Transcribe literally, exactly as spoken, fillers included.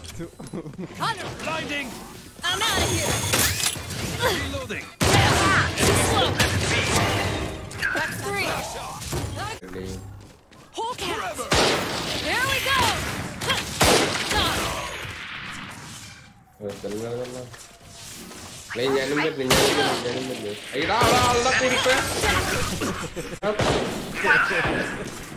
Hunter! Blinding! I'm out of here! Reloading! That's three! Hulk out! There we go! Stop!